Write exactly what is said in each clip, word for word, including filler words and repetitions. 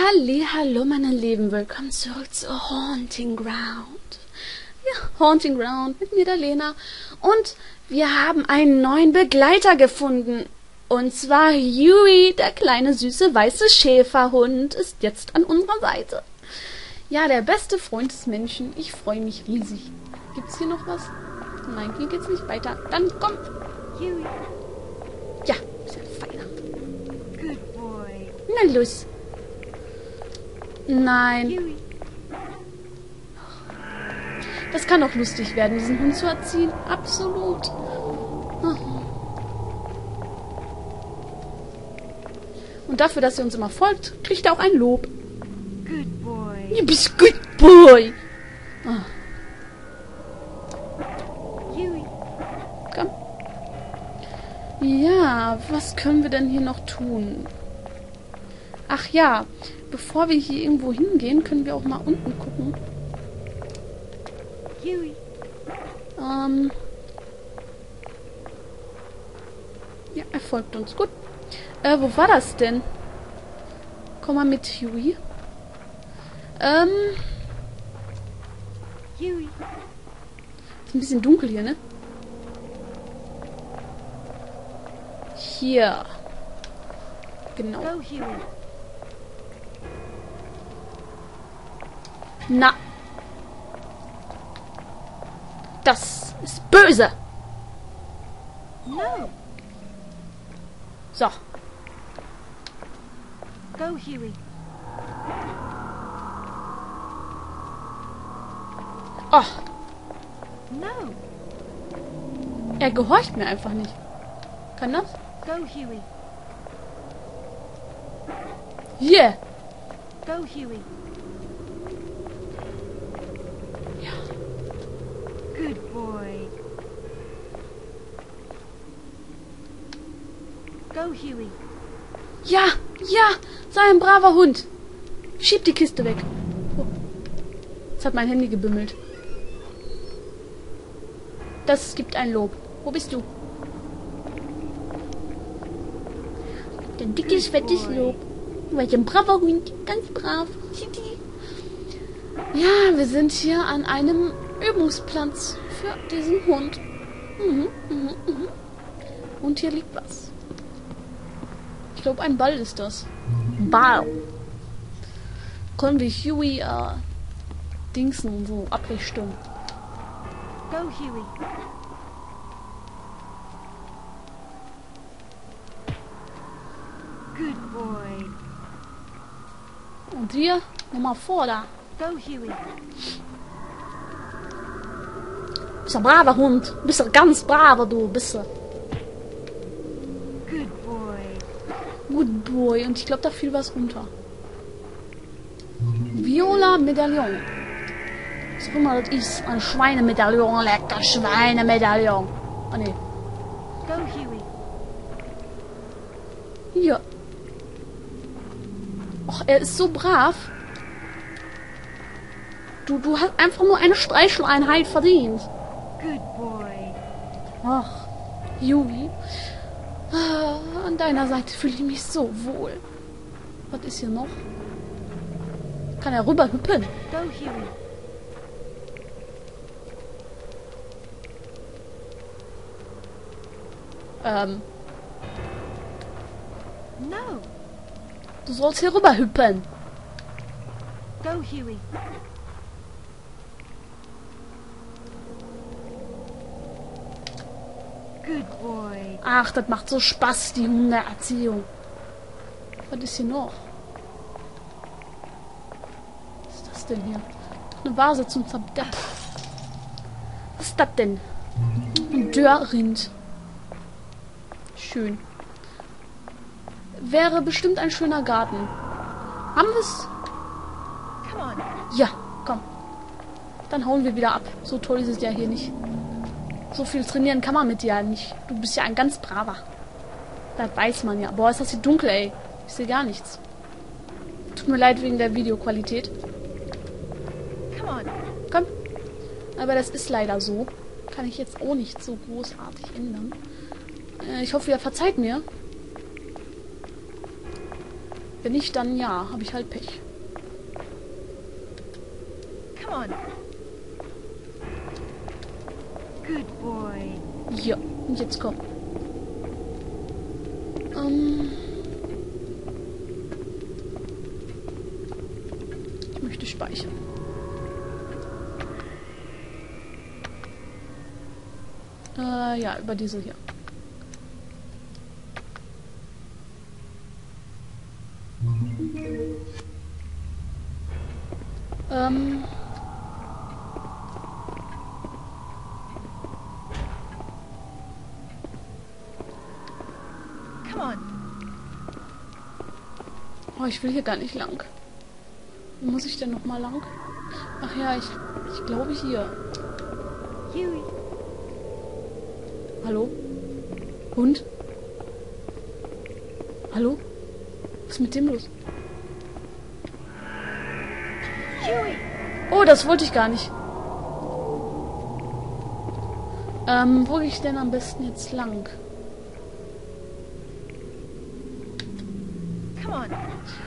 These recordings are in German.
Hallihallo, meine Lieben, willkommen zurück zu Haunting Ground. Ja, Haunting Ground mit mir, der Lena. Und wir haben einen neuen Begleiter gefunden. Und zwar Hewie, der kleine, süße, weiße Schäferhund, ist jetzt an unserer Seite. Ja, der beste Freund des Menschen. Ich freue mich riesig. Gibt's hier noch was? Nein, hier geht's nicht weiter. Dann komm. Hewie. Ja, ist ja feiner. Good boy. Na los. Nein. Das kann doch lustig werden, diesen Hund zu erziehen. Absolut. Und dafür, dass er uns immer folgt, kriegt er auch ein Lob. Good boy. Du bist good boy. Komm. Ja, was können wir denn hier noch tun? Ach ja, bevor wir hier irgendwo hingehen, können wir auch mal unten gucken. Ähm. Ja, er folgt uns. Gut. Äh, wo war das denn? Komm mal mit, Hewie. Ähm. Ist ein bisschen dunkel hier, ne? Hier. Genau. Na. Das ist böse. No. So. Go, Hewie. Oh. No. Er gehorcht mir einfach nicht. Kann das? Go, Hewie. Yeah. Go, Hewie. Good boy. Go, Hewie. Ja, ja, sei ein braver Hund. Schieb die Kiste weg. Oh. Jetzt hat mein Handy gebimmelt. Das gibt ein Lob. Wo bist du? Ein dickes, fettes Lob. Weil ich ein braver Hund, ganz brav. Ja, wir sind hier an einem Übungsplatz für diesen Hund. Mhm, mhm, mhm. Und hier liegt was. Ich glaube, ein Ball ist das. Ball. Können wir Hewie äh, Dingsen und so abrichten. Go, Hewie. Good boy. Und hier nochmal vor da. Go, Hewie. Bist ein braver Hund. Bist ein ganz braver, du. Bist du. Good boy. Good boy. Und ich glaube, da fiel was runter. Viola Medaillon. Was auch immer das ist. Ein Schweinemedaillon. Lecker Schweinemedaillon. Ah, ne. Go, Hewie. Ja. Och, er ist so brav. Du, du hast einfach nur eine Streicheleinheit verdient. Good boy. Ach, Hewie. Ah, an deiner Seite fühle ich mich so wohl. Was ist hier noch? Kann er rüber hüpfen? Go, Hewie. Ähm. No. Du sollst hier rüber hüpfen. Go, Hewie. Good boy. Ach, das macht so Spaß, die Hundeerziehung. Was ist hier noch? Was ist das denn hier? Eine Vase zum Zerdepp. Was ist das denn? Ein Dörrrind. Schön. Wäre bestimmt ein schöner Garten. Haben wir es? Ja, komm. Dann hauen wir wieder ab. So toll ist es ja hier nicht. So viel trainieren kann man mit dir ja nicht. Du bist ja ein ganz braver. Das weiß man ja. Boah, ist das hier dunkel, ey. Ich sehe gar nichts. Tut mir leid wegen der Videoqualität. Komm. Aber das ist leider so. Kann ich jetzt auch nicht so großartig ändern. Äh, ich hoffe, ihr verzeiht mir. Wenn nicht, dann ja, habe ich halt Pech. Come on. Good boy. Ja, und jetzt komm. Ähm ich möchte speichern. Äh, ja, über diesen hier. Ähm... Oh, ich will hier gar nicht lang. Wo muss ich denn noch mal lang? Ach ja, ich, ich glaube hier. Hewie. Hallo? Hund? Hallo? Was ist mit dem los? Hewie. Oh, das wollte ich gar nicht. Ähm, wo gehe ich denn am besten jetzt lang?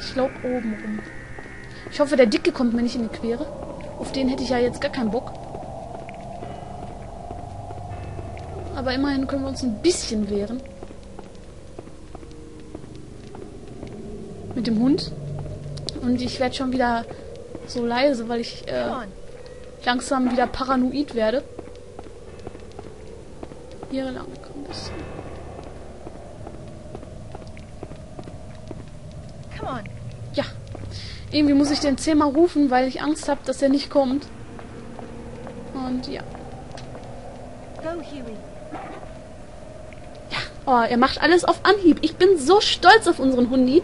Ich glaube oben rum. Ich hoffe, der Dicke kommt mir nicht in die Quere. Auf den hätte ich ja jetzt gar keinen Bock. Aber immerhin können wir uns ein bisschen wehren. Mit dem Hund. Und ich werde schon wieder so leise, weil ich äh, langsam wieder paranoid werde. Hier lang ein bisschen. Ja, irgendwie muss ich den zehnmal rufen, weil ich Angst habe, dass er nicht kommt. Und ja. Ja, oh, er macht alles auf Anhieb. Ich bin so stolz auf unseren Hundi.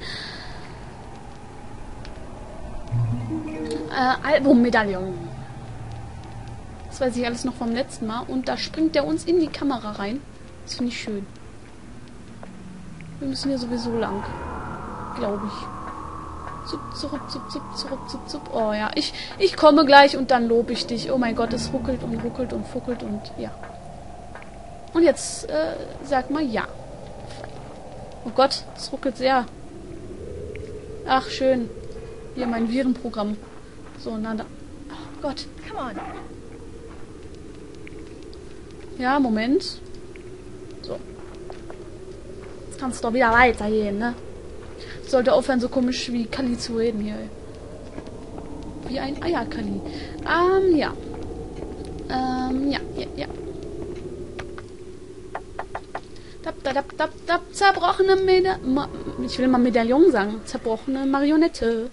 Äh, Album-Medaillon. Das weiß ich alles noch vom letzten Mal. Und da springt er uns in die Kamera rein. Das finde ich schön. Wir müssen hier sowieso lang. Glaube ich. Zup, zup, zup, zup, zup, zup, zup. Oh ja, ich, ich komme gleich und dann lobe ich dich. Oh mein Gott, es ruckelt und ruckelt und fuckelt und ja. Und jetzt äh, sag mal ja. Oh Gott, es ruckelt sehr. Ach, schön. Hier mein Virenprogramm. So, na da. Oh Gott. Come on. Ja, Moment. So. Jetzt kannst du doch wieder weitergehen, ne? Sollte aufhören, so komisch wie Kali zu reden hier. Wie ein Eierkali. Ähm, ja. Ähm, ja, ja, ja. Dab, da, dab, dab, dab, zerbrochene Meda... Ma ich will mal Medaillon sagen. Zerbrochene Marionette.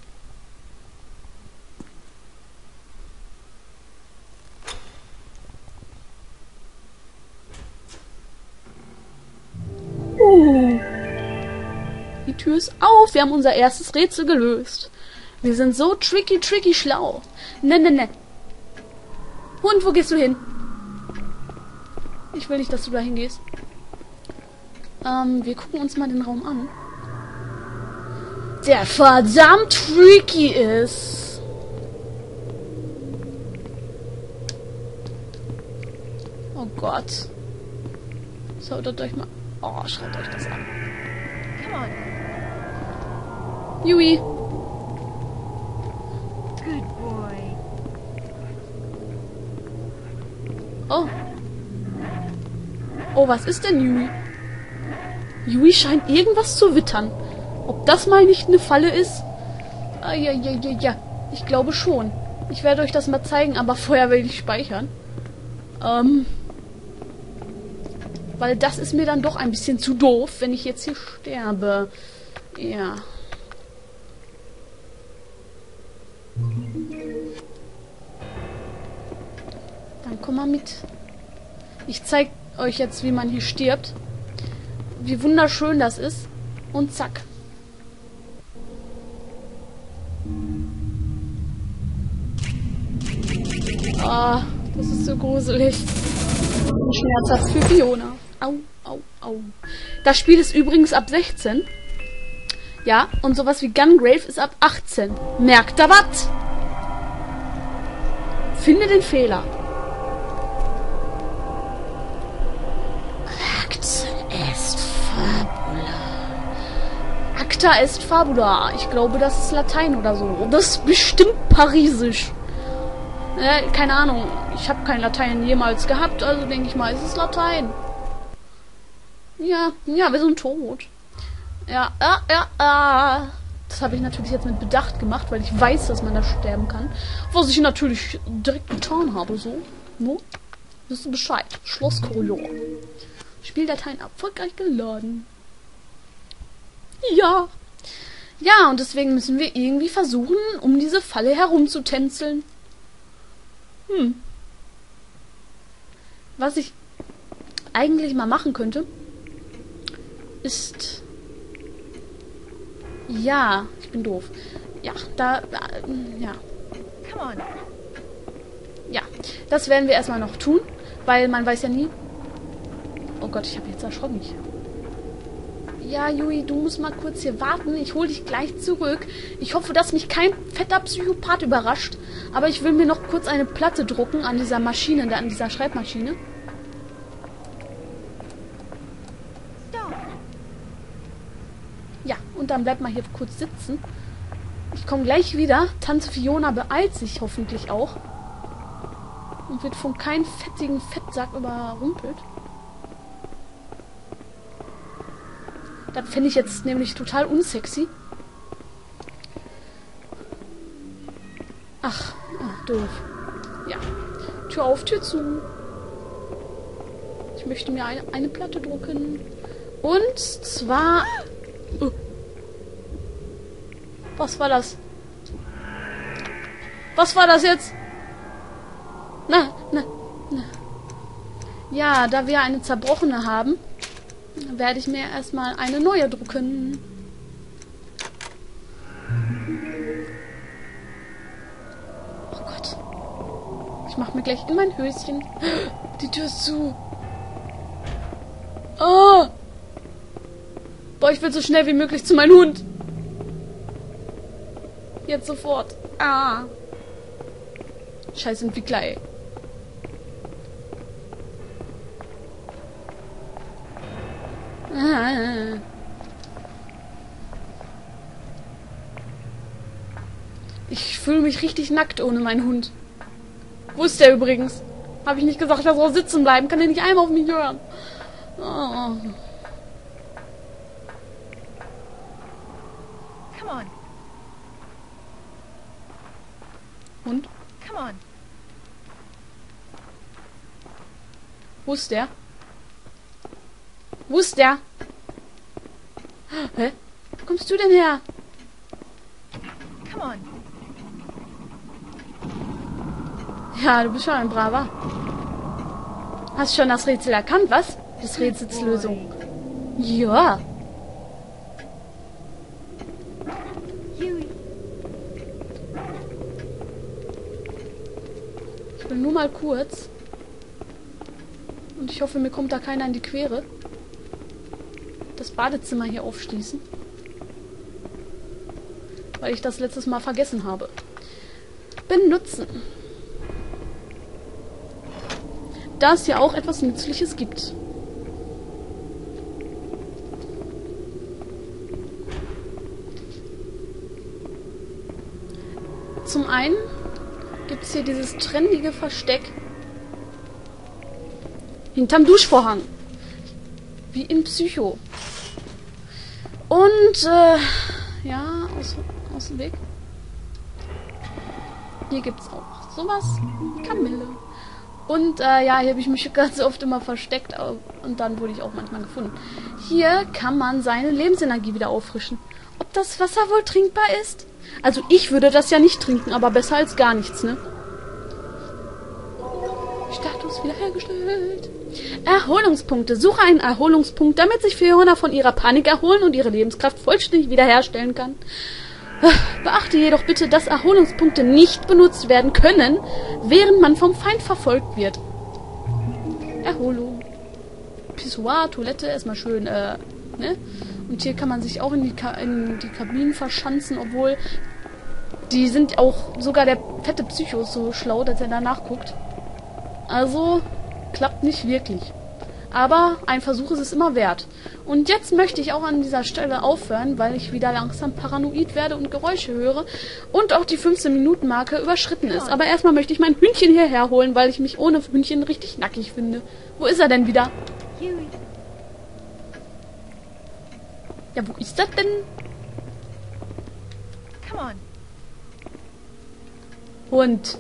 Tür ist auf. Wir haben unser erstes Rätsel gelöst. Wir sind so tricky, tricky schlau. Ne, ne, ne. Hund, wo gehst du hin? Ich will nicht, dass du da hingehst. Ähm, wir gucken uns mal den Raum an. Der verdammt tricky ist. Oh Gott. Schaut euch mal... Oh, schaut euch das an. Come on. Hewie. Good boy. Oh. Oh, was ist denn Hewie? Hewie scheint irgendwas zu wittern. Ob das mal nicht eine Falle ist? Ah, ja, ja, ja, ja. Ich glaube schon. Ich werde euch das mal zeigen, aber vorher will ich speichern. Ähm. Weil das ist mir dann doch ein bisschen zu doof, wenn ich jetzt hier sterbe. Ja. Dann komm mal mit. Ich zeig euch jetzt, wie man hier stirbt. Wie wunderschön das ist. Und zack. Ah, das ist so gruselig. Schmerzhaft für Fiona. Au, au, au. Das Spiel ist übrigens ab sechzehn. Ja, und sowas wie Gungrave ist ab achtzehn. Merkt ihr was? Finde den Fehler. achtzehn ist Fabula. Acta est Fabula. Ich glaube, das ist Latein oder so. Das ist bestimmt Parisisch. Äh, keine Ahnung. Ich habe kein Latein jemals gehabt, also denke ich mal, es ist Latein. Ja, ja, wir sind tot. Ja, ah, ja, ah. Das habe ich natürlich jetzt mit Bedacht gemacht, weil ich weiß, dass man da sterben kann. Was ich natürlich direkt getan habe, so. No? Wisst ihr Bescheid? Schloss Korolor. Spieldateien erfolgreich geladen. Ja. Ja, und deswegen müssen wir irgendwie versuchen, um diese Falle herumzutänzeln. Hm. Was ich eigentlich mal machen könnte, ist... Ja, ich bin doof. Ja, da... Ja. Come on. Ja, das werden wir erstmal noch tun, weil man weiß ja nie... Oh Gott, ich habe jetzt erschrocken. Ja, Yui, du musst mal kurz hier warten. Ich hole dich gleich zurück. Ich hoffe, dass mich kein fetter Psychopath überrascht. Aber ich will mir noch kurz eine Platte drucken an dieser Maschine, an dieser Schreibmaschine. Ja, und dann bleibt mal hier kurz sitzen. Ich komme gleich wieder. Tante Fiona beeilt sich hoffentlich auch. Und wird von keinem fettigen Fettsack überrumpelt. Das finde ich jetzt nämlich total unsexy. Ach, ach, doof. Ja. Tür auf, Tür zu. Ich möchte mir eine, eine Platte drucken. Und zwar... Oh. Was war das? Was war das jetzt? Na, na, na. Ja, da wir eine zerbrochene haben, werde ich mir erstmal eine neue drucken. Oh Gott. Ich mache mir gleich in mein Höschen. Die Tür ist zu. Oh! Boah, ich will so schnell wie möglich zu meinem Hund. Jetzt sofort. Ah. Scheiß Entwickler, ey. Ah. Ich fühle mich richtig nackt ohne meinen Hund. Wo ist der übrigens? Habe ich nicht gesagt, dass er sitzen bleiben kann? Der nicht einmal auf mich hören. Oh. Hund? Come on. Wo ist der? Wo ist der? Hä? Wo kommst du denn her? Come on. Ja, du bist schon ein Braver. Hast schon das Rätsel erkannt, was? Das Rätselslösung. Ja. Ich will nur mal kurz. Und ich hoffe, mir kommt da keiner in die Quere. Das Badezimmer hier aufschließen. Weil ich das letztes Mal vergessen habe. Benutzen. Da es ja auch etwas Nützliches gibt. Zum einen gibt es hier dieses trendige Versteck hinterm Duschvorhang. Wie in Psycho. Und, äh, ja, aus, aus dem Weg. Hier gibt es auch sowas. Kamille. Und, äh, ja, hier habe ich mich ganz oft immer versteckt. Und dann wurde ich auch manchmal gefunden. Hier kann man seine Lebensenergie wieder auffrischen. Ob das Wasser wohl trinkbar ist? Also, ich würde das ja nicht trinken, aber besser als gar nichts, ne? Status wiederhergestellt. Erholungspunkte. Suche einen Erholungspunkt, damit sich Fiona von ihrer Panik erholen und ihre Lebenskraft vollständig wiederherstellen kann. Beachte jedoch bitte, dass Erholungspunkte nicht benutzt werden können, während man vom Feind verfolgt wird. Erholung. Pissoir, Toilette, erstmal schön, äh, ne? Und hier kann man sich auch in die, Ka in die Kabinen verschanzen, obwohl die sind auch sogar der fette Psycho so schlau, dass er danach guckt. Also, klappt nicht wirklich. Aber ein Versuch ist es immer wert. Und jetzt möchte ich auch an dieser Stelle aufhören, weil ich wieder langsam paranoid werde und Geräusche höre und auch die fünfzehn-Minuten-Marke überschritten ist. Aber erstmal möchte ich mein Hündchen hierher holen, weil ich mich ohne Hündchen richtig nackig finde. Wo ist er denn wieder? Ja, wo ist das denn? Come on. Hund.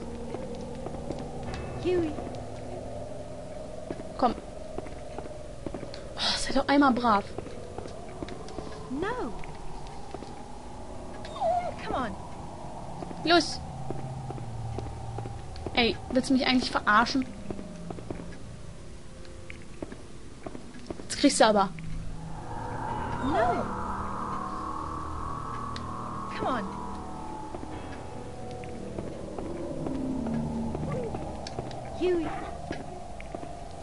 Hewie. Komm. Oh, sei doch einmal brav. No. Come on. Los. Ey, willst du mich eigentlich verarschen? Jetzt kriegst du aber. No. Come on. Hewie.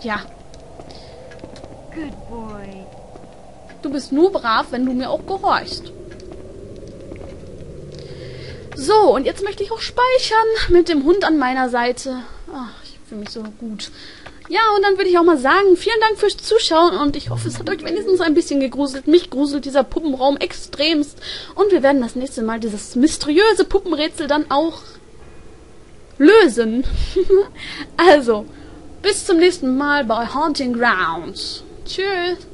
Ja. Good boy. Du bist nur brav, wenn du mir auch gehorchst. So, und jetzt möchte ich auch speichern mit dem Hund an meiner Seite. Ach, ich fühle mich so gut. Ja, und dann würde ich auch mal sagen, vielen Dank fürs Zuschauen und ich hoffe, es hat euch wenigstens ein bisschen gegruselt. Mich gruselt dieser Puppenraum extremst. Und wir werden das nächste Mal dieses mysteriöse Puppenrätsel dann auch lösen. Also, bis zum nächsten Mal bei Haunting Ground. Tschüss.